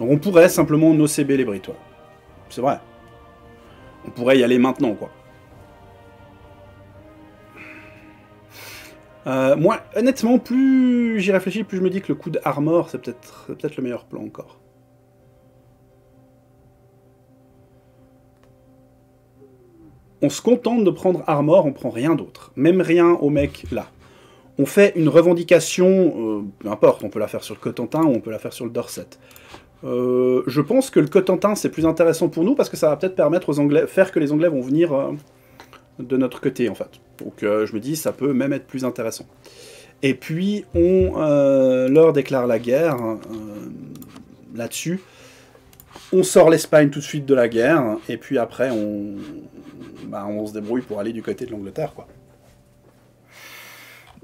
Donc on pourrait simplement no CB les Britois. C'est vrai. On pourrait y aller maintenant, quoi. Moi, honnêtement, plus j'y réfléchis, plus je me dis que le coup d'Armor, c'est peut-être le meilleur plan encore. On se contente de prendre Armor, on prend rien d'autre. Même rien au mec, là. On fait une revendication, peu importe, on peut la faire sur le Cotentin ou on peut la faire sur le Dorset. Je pense que le Cotentin, c'est plus intéressant pour nous, parce que ça va peut-être permettre aux Anglais, faire que les Anglais vont venir de notre côté, en fait. Donc je me dis, ça peut même être plus intéressant. Et puis, on leur déclare la guerre, là-dessus. On sort l'Espagne tout de suite de la guerre, et puis après, on se débrouille pour aller du côté de l'Angleterre, quoi.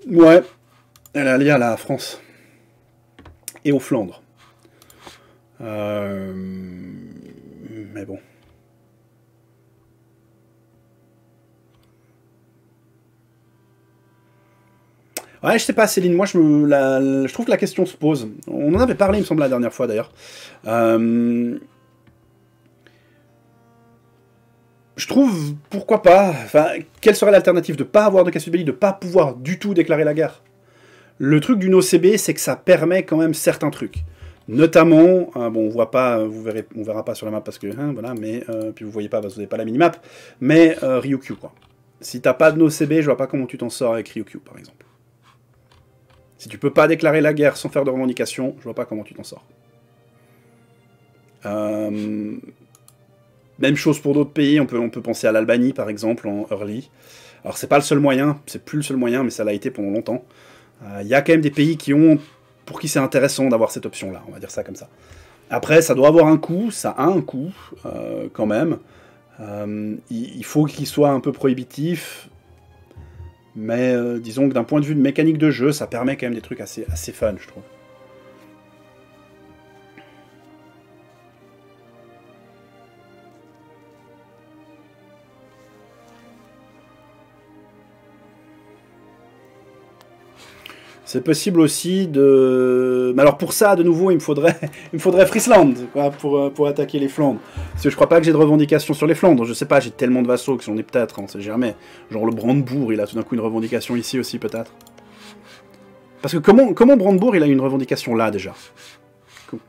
Ouais, elle est alliée à la France. Et aux Flandres. Mais bon. Ouais, je sais pas, Céline, moi je trouve que la question se pose. On en avait parlé, il me semble, la dernière fois, d'ailleurs. Je trouve, pourquoi pas, enfin, quelle serait l'alternative de ne pas avoir de casus belli, de ne pas pouvoir du tout déclarer la guerre? Le truc du no CB, c'est que ça permet quand même certains trucs. Notamment, bon, on voit pas, vous verrez, on verra pas sur la map parce que, hein, voilà, mais, puis vous voyez pas parce que vous n'avez pas la minimap, mais Ryukyu, quoi. Si t'as pas de no CB, je vois pas comment tu t'en sors avec Ryukyu, par exemple. Si tu peux pas déclarer la guerre sans faire de revendication, je vois pas comment tu t'en sors. Même chose pour d'autres pays, on peut penser à l'Albanie par exemple, en early. Alors c'est pas le seul moyen, c'est plus le seul moyen, mais ça l'a été pendant longtemps. Il y a quand même des pays qui ont, pour qui c'est intéressant d'avoir cette option-là, on va dire ça comme ça. Après, ça doit avoir un coût, ça a un coût, quand même. Il faut qu'il soit un peu prohibitif, mais disons que d'un point de vue de mécanique de jeu, ça permet quand même des trucs assez fun, je trouve. C'est possible aussi de... Mais alors pour ça, de nouveau, il me faudrait Friesland, quoi, pour attaquer les Flandres. Parce que je crois pas que j'ai de revendications sur les Flandres. Je sais pas, j'ai tellement de vassaux que j'en ai peut-être, on sait jamais. Genre le Brandebourg, il a tout d'un coup une revendication ici aussi, peut-être. Parce que comment Brandebourg, il a une revendication là, déjà?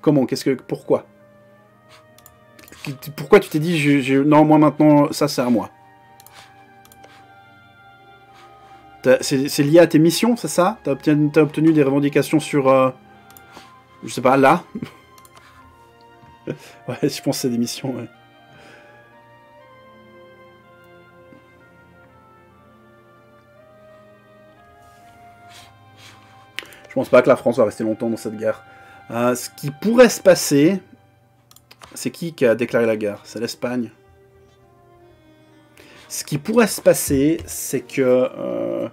Comment? Qu'est-ce que... Pourquoi? Pourquoi tu t'es dit, non, moi maintenant, ça c'est à moi? C'est lié à tes missions, c'est ça? T'as obtenu des revendications sur... je sais pas, là? Ouais, je pense que c'est des missions, ouais. Je pense pas que la France va rester longtemps dans cette guerre. Ce qui pourrait se passer... C'est qui a déclaré la guerre? C'est l'Espagne. Ce qui pourrait se passer, c'est que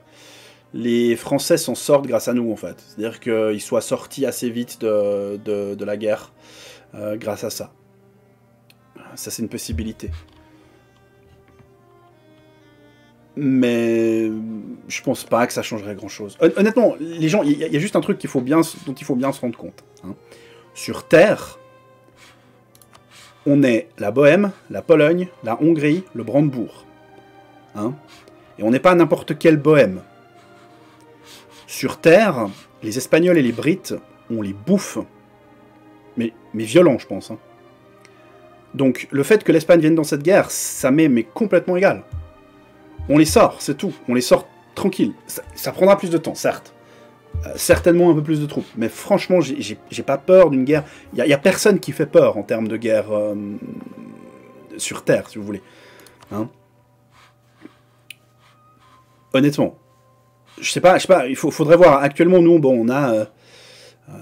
les Français s'en sortent grâce à nous, en fait. C'est-à-dire qu'ils soient sortis assez vite de la guerre grâce à ça. Ça, c'est une possibilité. Mais je pense pas que ça changerait grand-chose. Honnêtement, les gens, il y a juste un truc dont il faut bien se rendre compte. Hein. Sur Terre, on est la Bohème, la Pologne, la Hongrie, le Brandebourg. Hein? Et on n'est pas n'importe quelle Bohème. Sur Terre, les Espagnols et les Brites, on les bouffe. Mais violent, je pense. Hein. Donc, le fait que l'Espagne vienne dans cette guerre, ça m'est complètement égal. On les sort, c'est tout. On les sort tranquille. Ça prendra plus de temps, certes. Certainement un peu plus de troupes. Mais franchement, j'ai pas peur d'une guerre. Il y a personne qui fait peur en termes de guerre sur Terre, si vous voulez. Hein? Honnêtement, je sais pas, faudrait voir. Actuellement, nous, bon, on a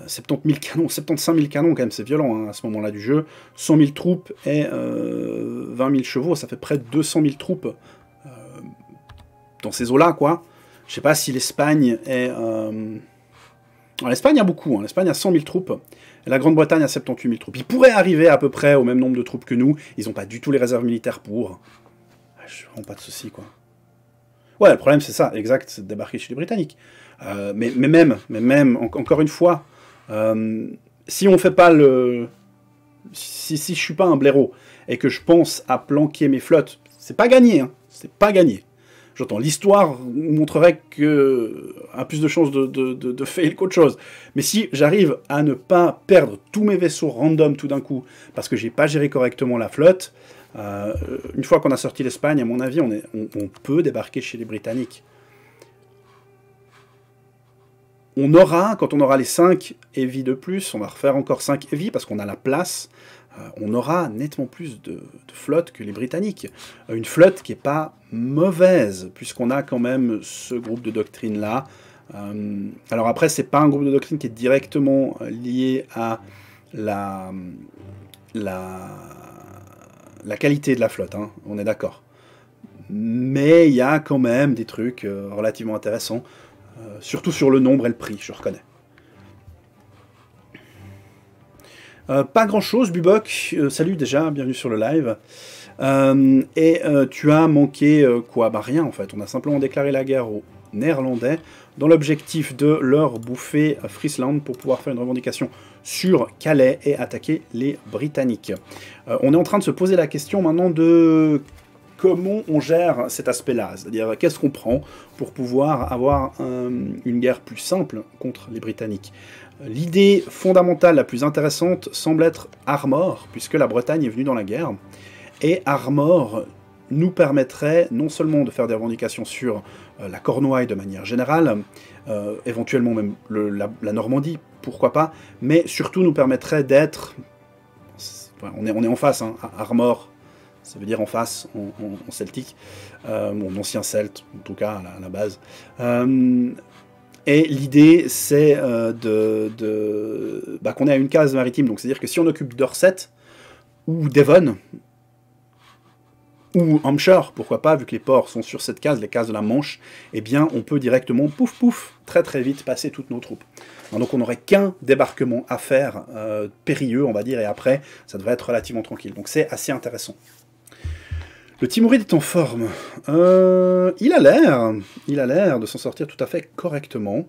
70 000 canons, 75 000 canons, quand même, c'est violent hein, à ce moment-là du jeu. 100 000 troupes et 20 000 chevaux, ça fait près de 200 000 troupes dans ces eaux-là, quoi. Je sais pas si l'Espagne est... L'Espagne a beaucoup, hein. L'Espagne a 100 000 troupes, et la Grande-Bretagne a 78 000 troupes. Ils pourraient arriver à peu près au même nombre de troupes que nous, ils n'ont pas du tout les réserves militaires pour... Je rends pas de soucis, quoi. Ouais, le problème, c'est ça, exact, c'est de débarquer chez les Britanniques. Mais même encore une fois, si on fait pas le... si je suis pas un blaireau et que je pense à planquer mes flottes, c'est pas gagné, hein, c'est pas gagné. J'entends, l'histoire montrerait que a plus de chances de fail qu'autre chose. Mais si j'arrive à ne pas perdre tous mes vaisseaux random tout d'un coup, parce que j'ai pas géré correctement la flotte, une fois qu'on a sorti l'Espagne, à mon avis, on peut débarquer chez les Britanniques. On aura, quand on aura les 5 EVI de plus, on va refaire encore 5 EVI parce qu'on a la place, on aura nettement plus de flotte que les Britanniques. Une flotte qui n'est pas mauvaise, puisqu'on a quand même ce groupe de doctrine-là. Alors après, c'est pas un groupe de doctrine qui est directement lié à la qualité de la flotte, hein, on est d'accord. Mais il y a quand même des trucs relativement intéressants, surtout sur le nombre et le prix, je reconnais. Pas grand chose, Buboc, salut déjà, bienvenue sur le live. Tu as manqué quoi? Bah rien en fait, on a simplement déclaré la guerre aux Néerlandais dans l'objectif de leur bouffer Friesland pour pouvoir faire une revendication sur Calais et attaquer les Britanniques. On est en train de se poser la question maintenant de comment on gère cet aspect-là, c'est-à-dire qu'est-ce qu'on prend pour pouvoir avoir une guerre plus simple contre les Britanniques. L'idée fondamentale la plus intéressante semble être Armor, puisque la Bretagne est venue dans la guerre, et Armor nous permettrait non seulement de faire des revendications sur la Cornouaille de manière générale, éventuellement même la Normandie, pourquoi pas, mais surtout nous permettrait d'être... On est en face, hein, à Armor, ça veut dire en face, en celtique, mon ancien celte, en tout cas à la base. Et l'idée, c'est qu'on est à une case maritime, donc c'est-à-dire que si on occupe Dorset, ou Devon, ou Amshar, pourquoi pas, vu que les ports sont sur cette case, les cases de la Manche, eh bien on peut directement, pouf pouf, très très vite passer toutes nos troupes. Donc on n'aurait qu'un débarquement à faire, périlleux on va dire, et après ça devrait être relativement tranquille. Donc c'est assez intéressant. Le Timurid est en forme. Il a l'air de s'en sortir tout à fait correctement.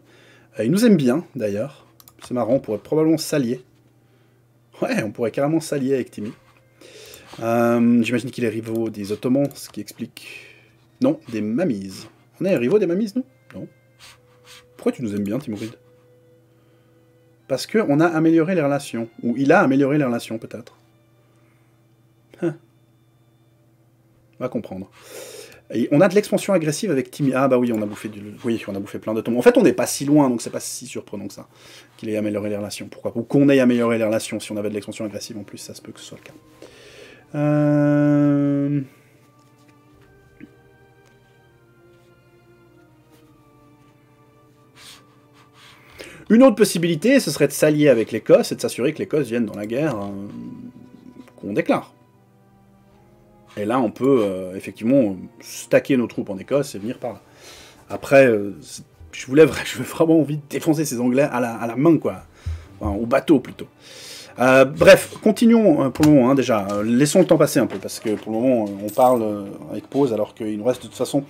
Il nous aime bien d'ailleurs, c'est marrant, on pourrait probablement s'allier. Ouais, on pourrait carrément s'allier avec Timmy. J'imagine qu'il est rivaux des Ottomans, ce qui explique... Non, des Mamies. On est rivaux des Mamies, nous? Non. Pourquoi tu nous aimes bien, Timurid? Parce qu'on a amélioré les relations. Ou il a amélioré les relations, peut-être. Hein. On va comprendre. Et on a de l'expansion agressive avec Timmy. Ah bah oui, on a bouffé plein d'Ottomans. En fait, on n'est pas si loin, donc c'est pas si surprenant que ça. Qu'il ait amélioré les relations. Pourquoi? Ou qu'on ait amélioré les relations. Si on avait de l'expansion agressive, en plus, ça se peut que ce soit le cas. Une autre possibilité, ce serait de s'allier avec l'Écosse et de s'assurer que l'Écosse vienne dans la guerre qu'on déclare. Et là, on peut effectivement stacker nos troupes en Écosse et venir par là. Après, je veux vraiment envie de défoncer ces Anglais à la main, quoi. Enfin, au bateau, plutôt. Bref, continuons pour le moment, hein, déjà, laissons le temps passer un peu, parce que pour le moment on parle avec pause, alors qu'il nous reste de toute façon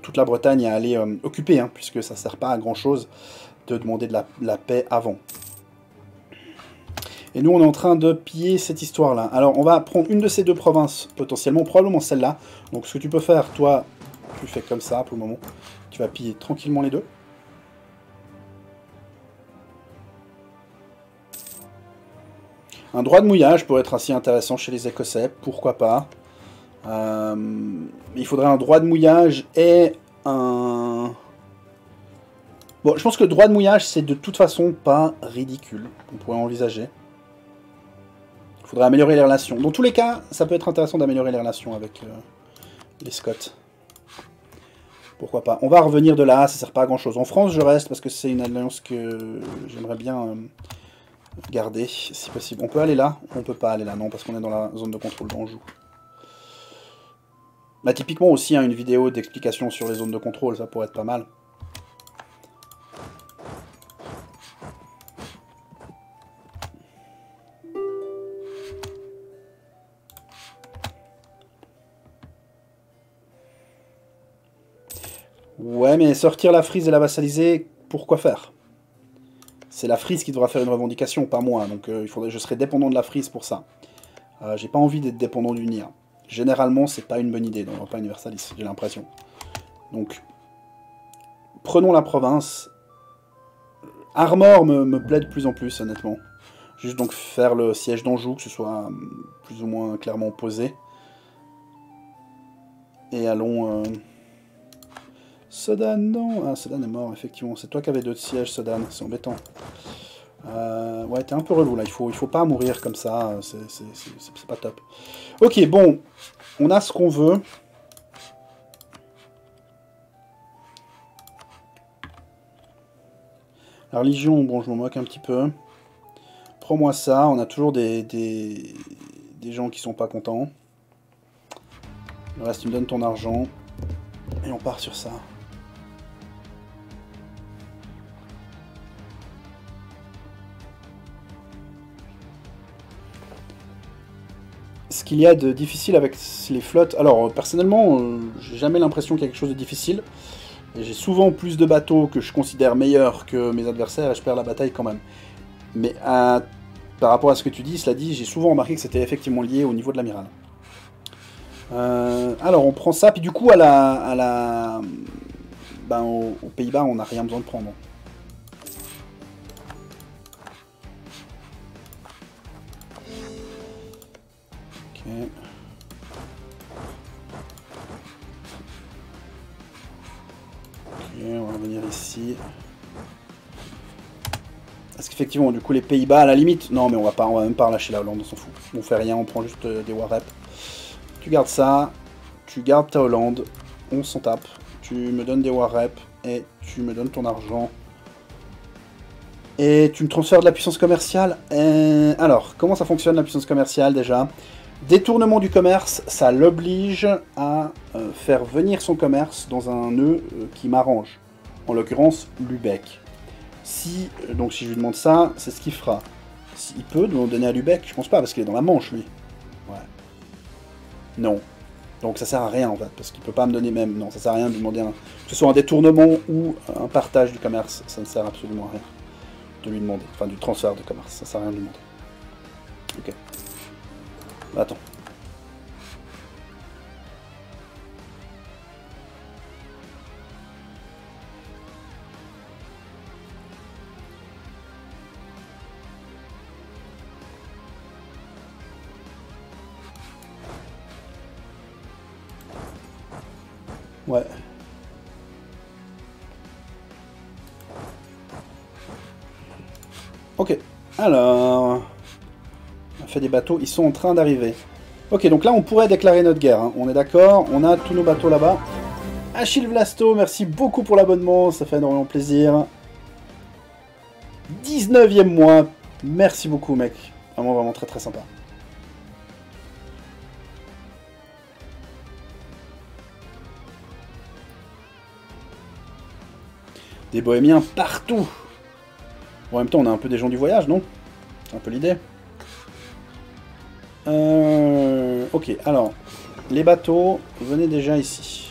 toute la Bretagne à aller occuper, hein, puisque ça ne sert pas à grand chose de demander de la paix avant. Et nous on est en train de piller cette histoire là, alors on va prendre une de ces deux provinces potentiellement, probablement celle là, donc ce que tu peux faire, toi tu fais comme ça pour le moment, tu vas piller tranquillement les deux. Un droit de mouillage pourrait être assez intéressant chez les Écossais, pourquoi pas. Il faudrait un droit de mouillage et un... Bon, je pense que le droit de mouillage, c'est de toute façon pas ridicule. On pourrait envisager. Il faudrait améliorer les relations. Dans tous les cas, ça peut être intéressant d'améliorer les relations avec les Scots. Pourquoi pas. On va revenir de là, ça sert pas à grand-chose. En France, je reste parce que c'est une alliance que j'aimerais bien... Garder, si possible. On peut aller là? On peut pas aller là, non, parce qu'on est dans la zone de contrôle d'Anjou. Bah typiquement aussi, hein, une vidéo d'explication sur les zones de contrôle, ça pourrait être pas mal. Ouais, mais sortir la Frise et la vassaliser, pourquoi faire? C'est la Frise qui devra faire une revendication, pas moi. Donc il faudrait, je serai dépendant de la Frise pour ça. J'ai pas envie d'être dépendant d'une IA. Généralement, c'est pas une bonne idée dans le repas universaliste, j'ai l'impression. Donc, prenons la province. Armor me plaît de plus en plus, honnêtement. Juste donc faire le siège d'Anjou, que ce soit plus ou moins clairement posé. Et allons... Sedan, non. Ah, Sedan est mort, effectivement. C'est toi qui avais 2 sièges, Sedan. C'est embêtant. Ouais, t'es un peu relou, là. Il faut pas mourir comme ça. C'est pas top. Ok, bon. On a ce qu'on veut. La religion, bon, je m'en moque un petit peu. Prends-moi ça. On a toujours des gens qui sont pas contents. Le reste, tu me donnes ton argent. Et on part sur ça. Ce qu'il y a de difficile avec les flottes... Alors, personnellement, j'ai jamais l'impression qu'il y a quelque chose de difficile. J'ai souvent plus de bateaux que je considère meilleurs que mes adversaires et je perds la bataille quand même. Mais par rapport à ce que tu dis, cela dit, j'ai souvent remarqué que c'était effectivement lié au niveau de l'amiral. Alors on prend ça, puis du coup ben, aux Pays-Bas on n'a rien besoin de prendre. Ok. Ok, on va revenir ici. Parce qu'effectivement du coup les Pays-Bas à la limite, non mais on va même pas relâcher la Hollande, on s'en fout. On fait rien, on prend juste des war reps. Tu gardes ça, tu gardes ta Hollande, on s'en tape, tu me donnes des war reps et tu me donnes ton argent. Et tu me transfères de la puissance commerciale. Et... Alors, comment ça fonctionne la puissance commerciale déjà? Détournement du commerce, ça l'oblige à faire venir son commerce dans un nœud qui m'arrange. En l'occurrence, Lubeck. Donc si je lui demande ça, c'est ce qu'il fera. S'il peut nous donner à Lubeck, je pense pas parce qu'il est dans la Manche lui. Ouais. Non. Donc ça sert à rien en fait, parce qu'il peut pas me donner même... Non, ça sert à rien de demander un... Que ce soit un détournement ou un partage du commerce, ça ne sert absolument à rien de lui demander. Enfin, du transfert de commerce, ça sert à rien de lui demander. Ok. Bah, attends. Ouais. Ok. Alors... On a fait des bateaux. Ils sont en train d'arriver. Ok, donc là, on pourrait déclarer notre guerre. Hein. On est d'accord. On a tous nos bateaux là-bas. Achille Vlasto, merci beaucoup pour l'abonnement. Ça fait énormément plaisir. 19e mois. Merci beaucoup, mec. Vraiment, vraiment très, très sympa. Des bohémiens partout. Bon, en même temps, on a un peu des gens du voyage, non? C'est un peu l'idée. Ok, alors, les bateaux, venez déjà ici.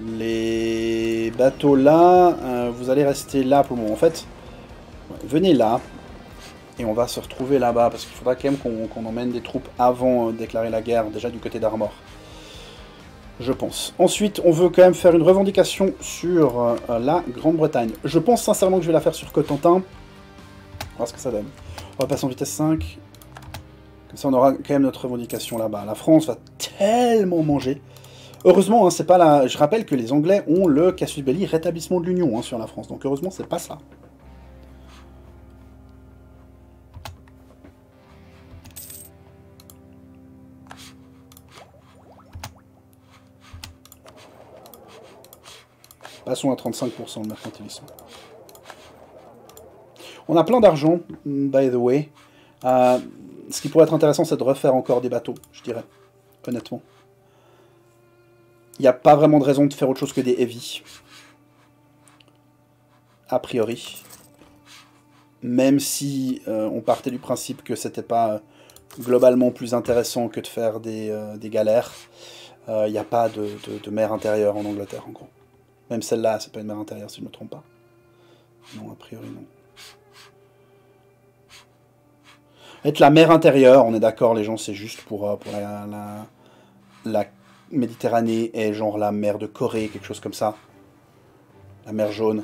Les bateaux là, vous allez rester là pour le moment. En fait, venez là, et on va se retrouver là-bas, parce qu'il faudra quand même qu'on emmène des troupes avant de déclarer la guerre, déjà du côté d'Armor. Je pense. Ensuite, on veut quand même faire une revendication sur la Grande-Bretagne. Je pense sincèrement que je vais la faire sur Cotentin. On va voir ce que ça donne. On va passer en vitesse 5. Comme ça, on aura quand même notre revendication là-bas. La France va tellement manger. Heureusement, hein, c'est pas la... Je rappelle que les Anglais ont le casus belli rétablissement de l'Union hein, sur la France. Donc heureusement, c'est pas ça. Passons à 35% de mercantilisme. On a plein d'argent, by the way. Ce qui pourrait être intéressant, c'est de refaire encore des bateaux, je dirais. Honnêtement. Il n'y a pas vraiment de raison de faire autre chose que des EVI. A priori. Même si on partait du principe que c'était pas globalement plus intéressant que de faire des galères. Il n'y a pas de mer intérieure en Angleterre, en gros. Même celle-là, c'est pas une mer intérieure si je ne me trompe pas. Non, a priori, non. Être la mer intérieure, on est d'accord, les gens, c'est juste pour la Méditerranée et genre la mer de Corée, quelque chose comme ça. La mer jaune.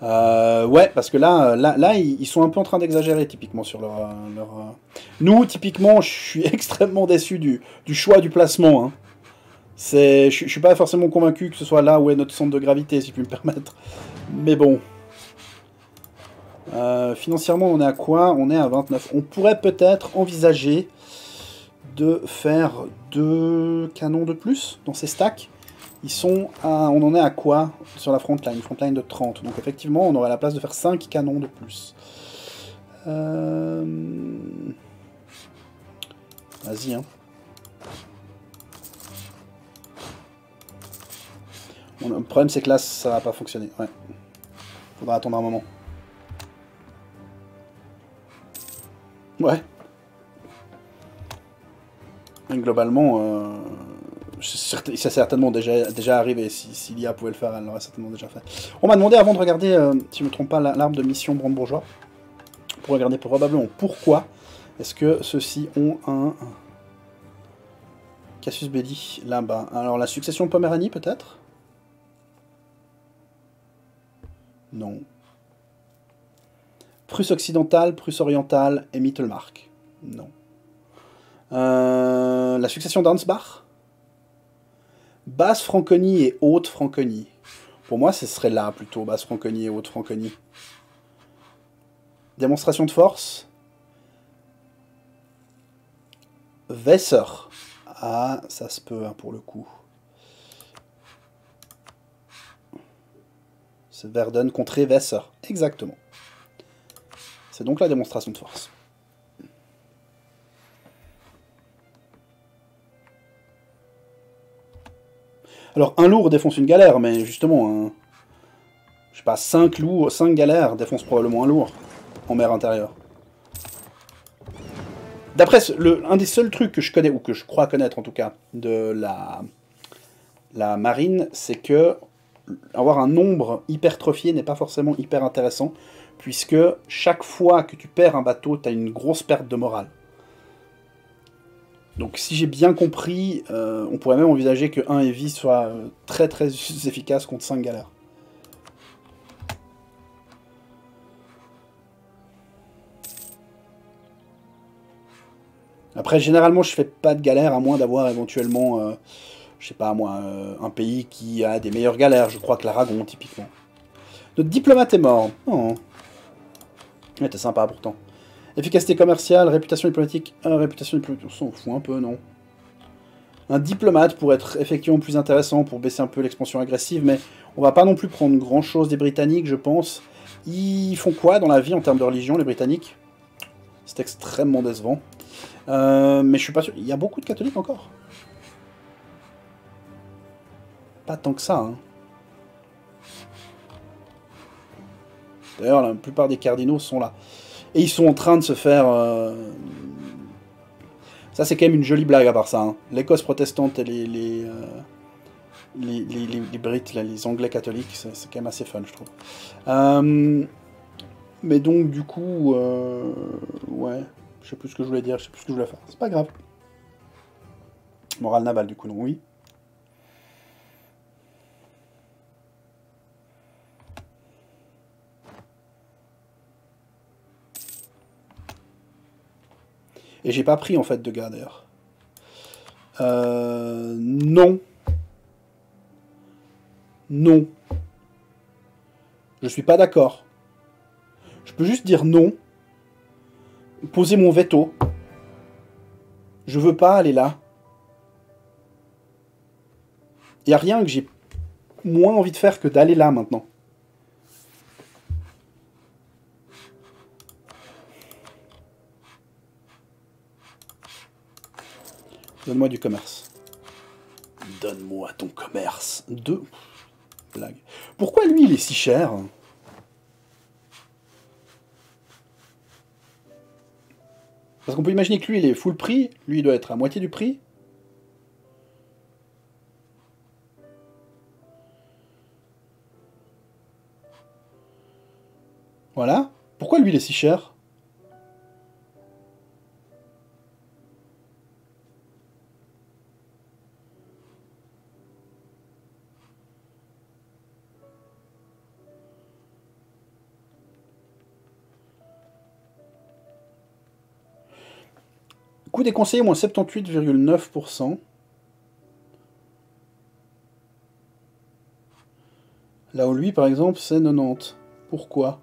Ouais, parce que là ils sont un peu en train d'exagérer typiquement sur leur... Nous, typiquement, je suis extrêmement déçu du choix du placement. Hein. Je suis pas forcément convaincu que ce soit là où est notre centre de gravité, si je puis me permettre. Mais bon. Financièrement, on est à quoi? On est à 29. On pourrait peut-être envisager de faire 2 canons de plus dans ces stacks. Ils sont à, on en est à quoi sur la frontline? Frontline de 30. Donc effectivement, on aurait la place de faire 5 canons de plus. Vas-y, hein. Bon, le problème, c'est que là, ça va pas fonctionner. Ouais. Faudra attendre un moment. Ouais. Et globalement... c'est certainement déjà arrivé. Si l'IA pouvait le faire, elle l'aurait certainement déjà fait. On m'a demandé avant de regarder, si je ne me trompe pas, l'arme de mission brandebourgeois, pour regarder probablement pourquoi est-ce que ceux-ci ont un casus belli là-bas. Alors la succession de Poméranie peut-être? Non. Prusse occidentale, Prusse orientale et Mittelmark. Non. La succession d'Ansbach? Basse Franconie et Haute Franconie. Pour moi, ce serait là, plutôt, Basse Franconie et Haute Franconie. Démonstration de force. Wesser. Ah, ça se peut, hein, pour le coup. C'est Verden contre Wesser. Exactement. C'est donc la démonstration de force. Alors, un lourd défonce une galère, mais justement, hein, je sais pas, 5 lourds, 5 galères défoncent probablement un lourd en mer intérieure. D'après, un des seuls trucs que je connais, ou que je crois connaître en tout cas, de la marine, c'est que avoir un nombre hypertrophié n'est pas forcément hyper intéressant, puisque chaque fois que tu perds un bateau, tu as une grosse perte de morale. Donc si j'ai bien compris, on pourrait même envisager que 1 EVI soit très très efficace contre 5 galères. Après, généralement, je fais pas de galères à moins d'avoir éventuellement, je sais pas moi, un pays qui a des meilleures galères. Je crois que l'Aragon, typiquement. Notre diplomate est mort. Oh. Il était sympa pourtant. Efficacité commerciale, réputation diplomatique... réputation diplomatique, on s'en fout un peu, non? Un diplomate pourrait être effectivement plus intéressant pour baisser un peu l'expansion agressive, mais on va pas non plus prendre grand-chose des Britanniques, je pense. Ils font quoi dans la vie en termes de religion, les Britanniques? C'est extrêmement décevant. Mais je suis pas sûr... Il y a beaucoup de catholiques encore? Pas tant que ça, hein. D'ailleurs, la plupart des cardinaux sont là. Et ils sont en train de se faire... Ça, c'est quand même une jolie blague à part ça. Hein. L'Écosse protestante et les Brits, là, les Anglais catholiques, c'est quand même assez fun, je trouve. Mais donc, du coup... ouais, je sais plus ce que je voulais dire, je sais plus ce que je voulais faire. C'est pas grave. Morale navale, du coup, non, oui. Et j'ai pas pris en fait de gars d'ailleurs. Non. Non. Je suis pas d'accord. Je peux juste dire non. Poser mon veto. Je veux pas aller là. Il n'y a rien que j'ai moins envie de faire que d'aller là maintenant. Donne-moi du commerce. Donne-moi ton commerce. Deux. Blague. Pourquoi lui, il est si cher? Parce qu'on peut imaginer que lui, il est full prix. Lui, il doit être à moitié du prix. Voilà. Pourquoi lui, il est si cher? Coût des conseillers, moins 78,9%. Là où lui, par exemple, c'est 90. Pourquoi?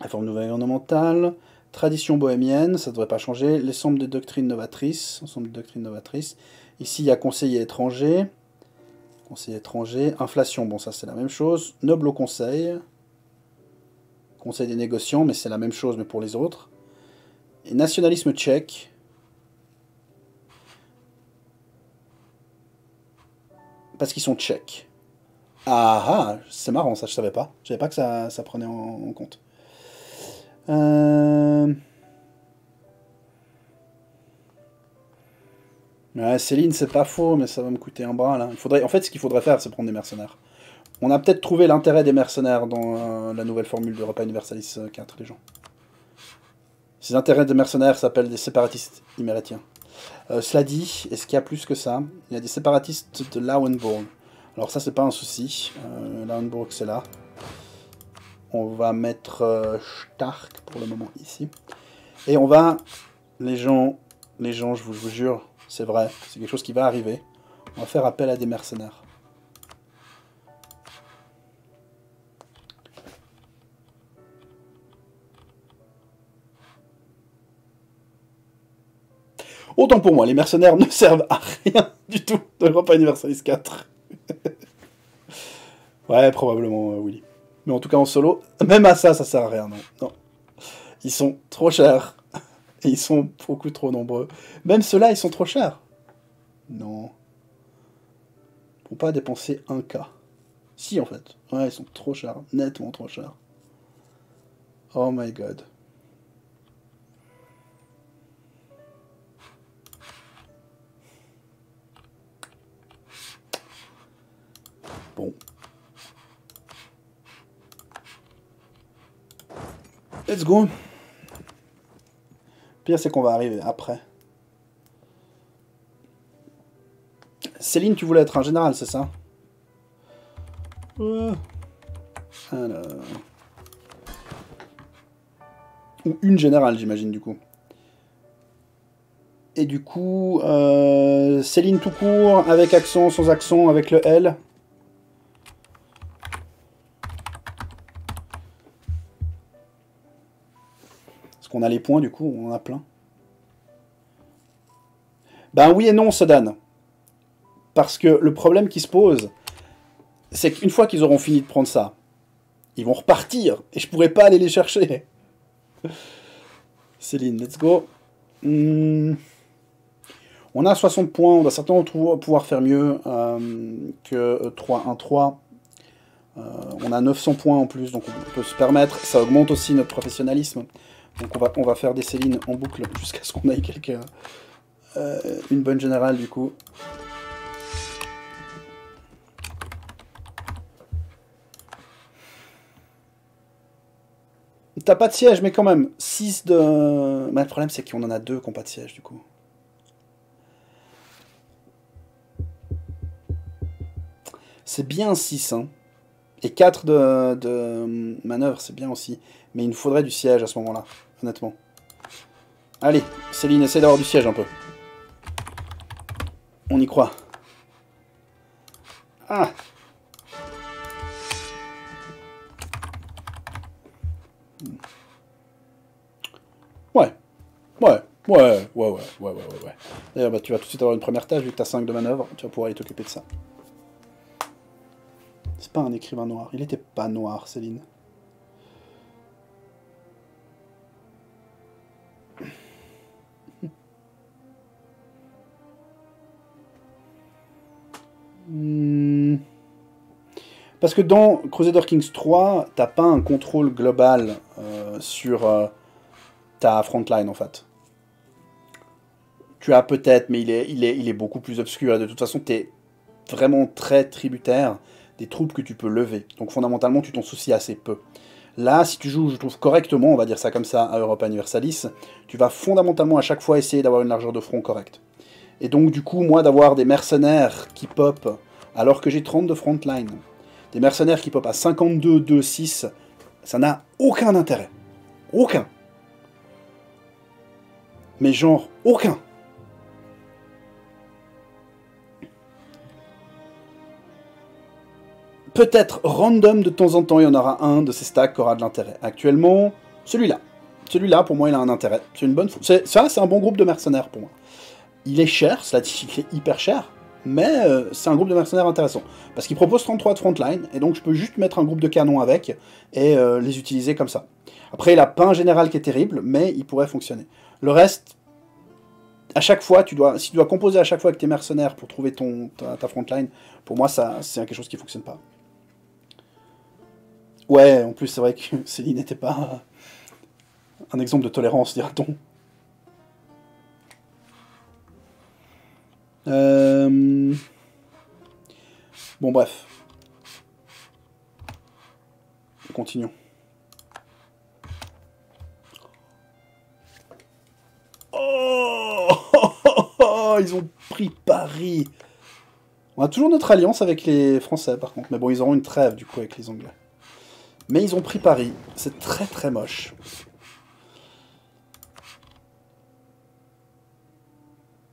La forme gouvernementale, tradition bohémienne, ça ne devrait pas changer. L'ensemble des doctrines novatrices. Ensemble des doctrines novatrices. Ici, il y a conseiller étranger. Conseiller étranger. Inflation, bon, ça c'est la même chose. Noble au conseil. Conseil des négociants, mais c'est la même chose, mais pour les autres. Et nationalisme tchèque. Parce qu'ils sont tchèques. Ah ah, c'est marrant ça, je savais pas. Je savais pas que ça prenait en compte. Ouais, Céline, c'est pas faux, mais ça va me coûter un bras là. Il faudrait... En fait, ce qu'il faudrait faire, c'est prendre des mercenaires. On a peut-être trouvé l'intérêt des mercenaires dans la nouvelle formule de Repas Universalis 4, les gens. Ces intérêts des mercenaires s'appellent des séparatistes imérétiens. Cela dit, est-ce qu'il y a plus que ça? Il y a des séparatistes de Lauenburg. Alors ça, c'est pas un souci. Lauenburg, c'est là. On va mettre Stark pour le moment ici. Et on va... Les gens, je vous jure, c'est vrai. C'est quelque chose qui va arriver. On va faire appel à des mercenaires. Autant pour moi, les mercenaires ne servent à rien du tout de Europa Universalis 4. Ouais, probablement, Willy. Mais en tout cas, en solo, même à ça, ça sert à rien, non. Non. Ils sont trop chers. Et ils sont beaucoup trop nombreux. Même ceux-là, ils sont trop chers. Non. Pour pas dépenser 1K. Si, en fait. Ouais, ils sont trop chers. Nettement trop chers. Oh my god. Bon. Let's go. Pire, c'est qu'on va arriver après. Céline, tu voulais être un général, c'est ça? Alors... Ou une générale, j'imagine, du coup. Et du coup, Céline tout court, avec accent, sans accent, avec le L. On a les points, du coup, on en a plein. Ben oui et non, Sedan. Parce que le problème qui se pose, c'est qu'une fois qu'ils auront fini de prendre ça, ils vont repartir, et je pourrai pas aller les chercher. Céline, let's go. On a 60 points, on doit certainement pouvoir faire mieux que 3-1-3. On a 900 points en plus, donc on peut se permettre. Ça augmente aussi notre professionnalisme. Donc on va faire des Céline en boucle jusqu'à ce qu'on aille quelqu'un. Une bonne générale du coup. T'as pas de siège mais quand même. 6 de... Bah, le problème c'est qu'on en a 2 qui n'ont pas de siège du coup. C'est bien 6 hein. Et 4 de manœuvre, c'est bien aussi. Mais il nous faudrait du siège à ce moment-là, honnêtement. Allez, Céline, essaie d'avoir du siège un peu. On y croit. Ah! Ouais. D'ailleurs, bah, tu vas tout de suite avoir une première tâche, vu que tu as 5 de manœuvre. Tu vas pouvoir aller t'occuper de ça. C'est pas un écrivain noir. Il était pas noir, Céline. Parce que dans Crusader Kings 3, t'as pas un contrôle global sur ta frontline en fait. Tu as peut-être, mais il est beaucoup plus obscur. De toute façon, t'es vraiment très tributaire des troupes que tu peux lever. Donc fondamentalement, tu t'en soucies assez peu. Là, si tu joues, je trouve correctement, on va dire ça comme ça, à Europa Universalis, tu vas fondamentalement à chaque fois essayer d'avoir une largeur de front correcte. Et donc, du coup, moi, d'avoir des mercenaires qui pop, alors que j'ai 30 de frontline, des mercenaires qui pop à 52, 2, 6, ça n'a aucun intérêt. Aucun. Mais genre, aucun. Peut-être random de temps en temps, il y en aura un de ces stacks qui aura de l'intérêt. Actuellement, celui-là. Celui-là, pour moi, il a un intérêt. C'est une bonne... Ça, c'est un bon groupe de mercenaires, pour moi. Il est cher, cela dit, il est hyper cher, mais c'est un groupe de mercenaires intéressant. Parce qu'il propose 33 de frontline, et donc je peux juste mettre un groupe de canons avec, et les utiliser comme ça. Après, il a pas un général qui est terrible, mais il pourrait fonctionner. Le reste, à chaque fois, si tu dois composer à chaque fois avec tes mercenaires pour trouver ta frontline, pour moi, c'est quelque chose qui ne fonctionne pas. Ouais, en plus, c'est vrai que Céline n'était pas un exemple de tolérance, dira-t-on. Bon, bref. Continuons. Oh, ils ont pris Paris. On a toujours notre alliance avec les Français, par contre. Mais bon, ils auront une trêve, du coup, avec les Anglais. Mais ils ont pris Paris. C'est très, très moche.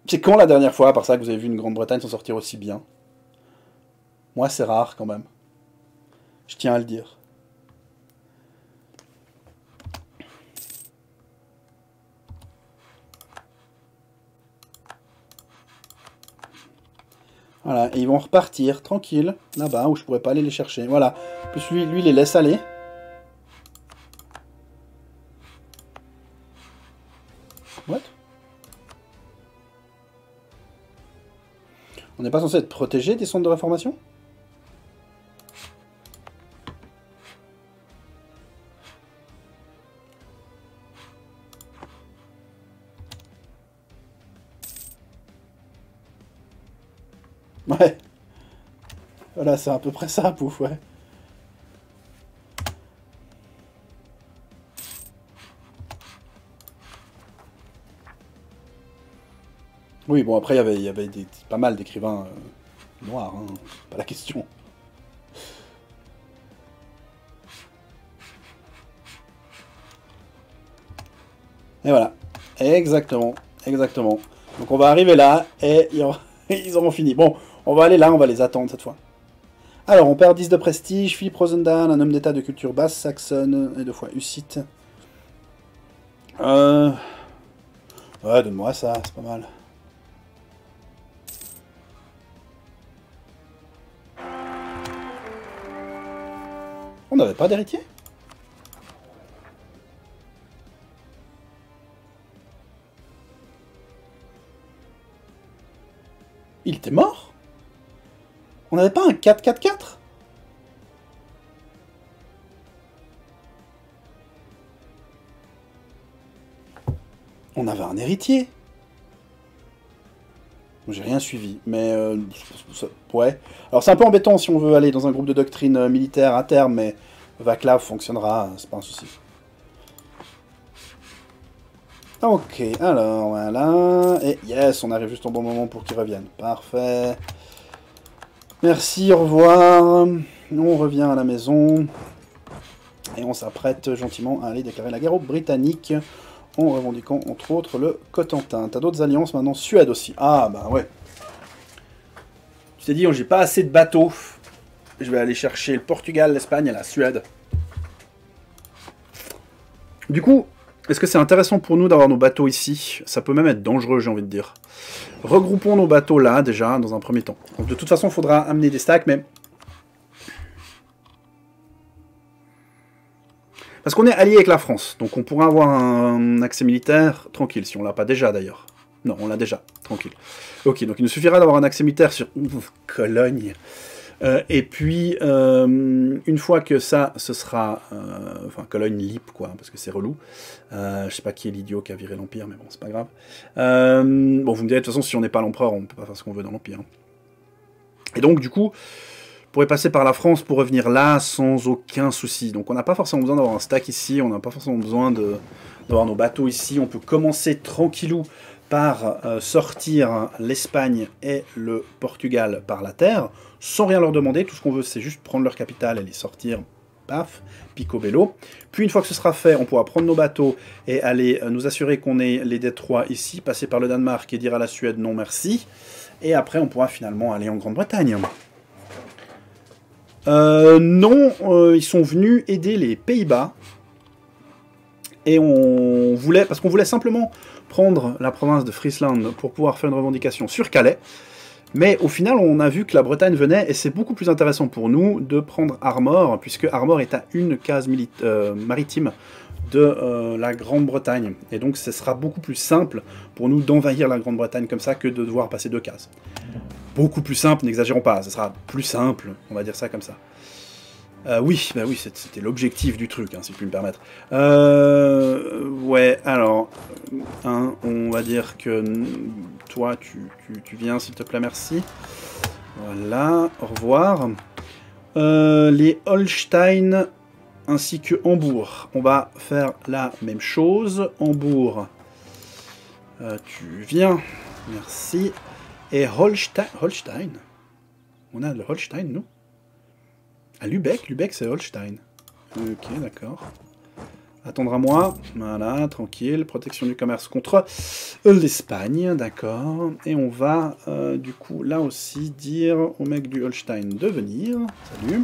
C'est quand la dernière fois, à part ça, que vous avez vu une Grande-Bretagne s'en sortir aussi bien? Moi, c'est rare, quand même. Je tiens à le dire. Voilà, et ils vont repartir, tranquille, là-bas, où je pourrais pas aller les chercher. Voilà, en plus, lui, il les laisse aller. What? On n'est pas censé être protégé des centres de réformation? Ouais. Voilà, c'est à peu près ça, pouf, ouais. Oui, bon, après, il y avait pas mal d'écrivains noirs, hein, pas la question. Et voilà, exactement, exactement. Donc on va arriver là, et ils auront fini. Bon, on va aller là, on va les attendre cette fois. Alors, on perd 10 de prestige, Philippe Rosendahl, un homme d'état de culture basse, saxonne, et 2 fois hussite. Ouais, donne-moi ça, c'est pas mal. On n'avait pas d'héritier? Il était mort? On n'avait pas un 4-4-4? On avait un héritier. J'ai rien suivi, mais... ouais. Alors c'est un peu embêtant si on veut aller dans un groupe de doctrine militaire à terme, mais Vaclav fonctionnera, c'est pas un souci. Ok, alors voilà... Et yes, on arrive juste au bon moment pour qu'ils reviennent. Parfait. Merci, au revoir. On revient à la maison. Et on s'apprête gentiment à aller déclarer la guerre aux Britanniques. En revendiquant entre autres le Cotentin. T'as d'autres alliances maintenant? Suède aussi. Ah bah ouais. Tu t'es dit, oh, j'ai pas assez de bateaux. Je vais aller chercher le Portugal, l'Espagne et la Suède. Du coup, est-ce que c'est intéressant pour nous d'avoir nos bateaux ici? Ça peut même être dangereux, j'ai envie de dire. Regroupons nos bateaux là déjà, dans un premier temps. Donc, de toute façon, il faudra amener des stacks, mais... Parce qu'on est allié avec la France, donc on pourra avoir un accès militaire tranquille, si on l'a pas déjà d'ailleurs. Non, on l'a déjà, tranquille. Ok, donc il nous suffira d'avoir un accès militaire sur Cologne. Et puis, une fois que ça, ce sera... Enfin, Cologne, Lippe, quoi, parce que c'est relou. Je sais pas qui est l'idiot qui a viré l'Empire, mais bon, c'est pas grave. Bon, vous me direz, de toute façon, si on n'est pas l'Empereur, on peut pas faire ce qu'on veut dans l'Empire. Et donc, du coup... pourrait passer par la France pour revenir là sans aucun souci. Donc on n'a pas forcément besoin d'avoir un stack ici, on n'a pas forcément besoin d'avoir nos bateaux ici. On peut commencer tranquillou par sortir l'Espagne et le Portugal par la terre, sans rien leur demander. Tout ce qu'on veut, c'est juste prendre leur capitale et les sortir. Paf, picobello. Puis une fois que ce sera fait, on pourra prendre nos bateaux et aller nous assurer qu'on ait les détroits ici, passer par le Danemark et dire à la Suède non merci. Et après, on pourra finalement aller en Grande-Bretagne. Ils sont venus aider les Pays-Bas. Et on voulait, parce qu'on voulait simplement prendre la province de Friesland pour pouvoir faire une revendication sur Calais. Mais au final, on a vu que la Bretagne venait, et c'est beaucoup plus intéressant pour nous de prendre Armor, puisque Armor est à une case maritime de la Grande-Bretagne. Et donc, ce sera beaucoup plus simple pour nous d'envahir la Grande-Bretagne comme ça que de devoir passer deux cases. Beaucoup plus simple, n'exagérons pas, ce sera plus simple, on va dire ça comme ça. Oui, bah oui, c'était l'objectif du truc, hein, si je puis me permettre. Ouais, alors, hein, on va dire que toi, tu viens, s'il te plaît, merci. Voilà, au revoir. Les Holstein ainsi que Hambourg. On va faire la même chose. Hambourg, tu viens, merci. Et Holstein. On a le Holstein, nous? Ah, Lubeck c'est Holstein. Ok, d'accord. Attendre à moi. Voilà, tranquille. Protection du commerce contre l'Espagne, d'accord. Et on va, du coup, là aussi, dire au mec du Holstein de venir. Salut.